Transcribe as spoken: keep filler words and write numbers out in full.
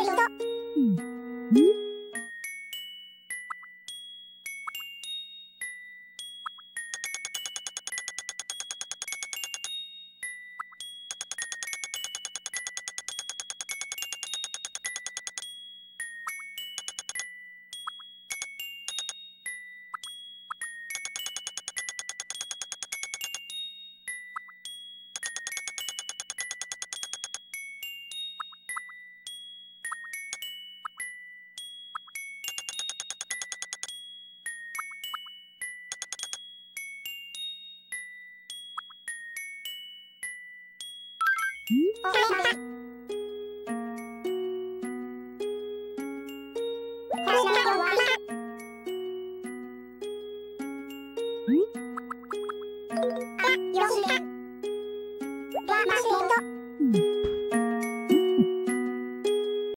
る人。よろしく。